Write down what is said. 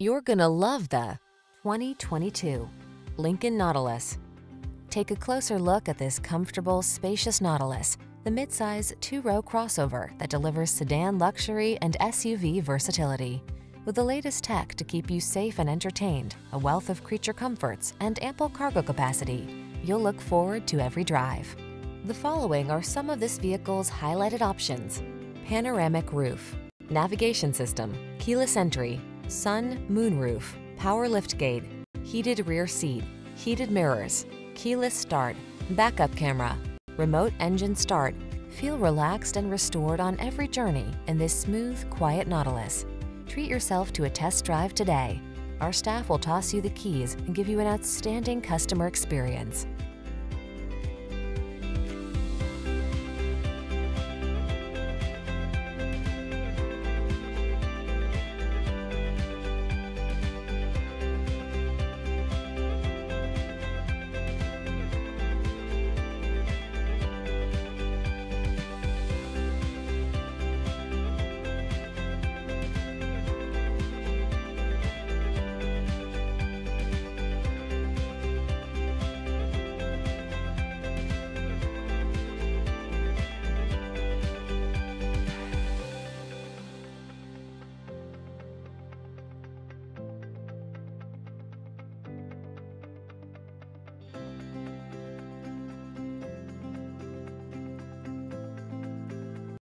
You're gonna love the 2022 Lincoln Nautilus. Take a closer look at this comfortable, spacious Nautilus, the midsize two-row crossover that delivers sedan luxury and SUV versatility. With the latest tech to keep you safe and entertained, a wealth of creature comforts, and ample cargo capacity, you'll look forward to every drive. The following are some of this vehicle's highlighted options: panoramic roof, navigation system, keyless entry, sun, moon roof, power lift gate, heated rear seat, heated mirrors, keyless start, backup camera, remote engine start. Feel relaxed and restored on every journey in this smooth, quiet Nautilus. Treat yourself to a test drive today. Our staff will toss you the keys and give you an outstanding customer experience.